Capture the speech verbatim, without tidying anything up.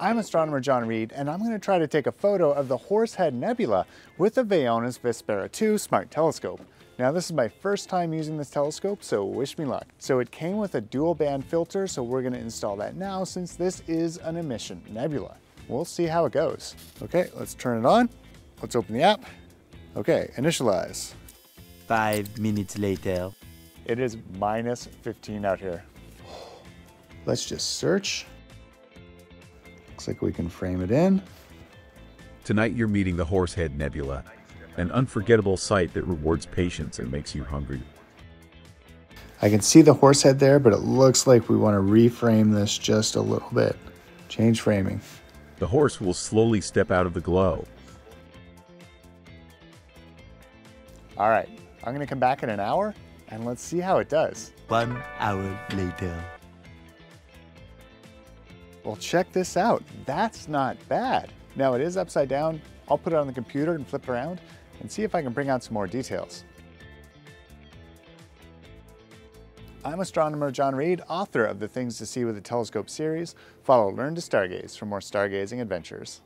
I'm astronomer John Reed, and I'm going to try to take a photo of the Horsehead Nebula with the Vaonis Vespera two Smart Telescope. Now this is my first time using this telescope, so wish me luck. So it came with a dual band filter, so we're going to install that now since this is an emission nebula. We'll see how it goes. Okay, let's turn it on. Let's open the app. Okay, initialize. Five minutes later. It is minus fifteen out here. Let's just search. Looks like we can frame it in. Tonight you're meeting the Horsehead Nebula, an unforgettable sight that rewards patience and makes you hungry. I can see the Horsehead there, but it looks like we want to reframe this just a little bit. Change framing. The horse will slowly step out of the glow. All right, I'm going to come back in an hour and let's see how it does. One hour later. Well, check this out. That's not bad. Now it is upside down. I'll put it on the computer and flip around and see if I can bring out some more details. I'm astronomer John Reed, author of the Things to See with a Telescope series. Follow Learn to Stargaze for more stargazing adventures.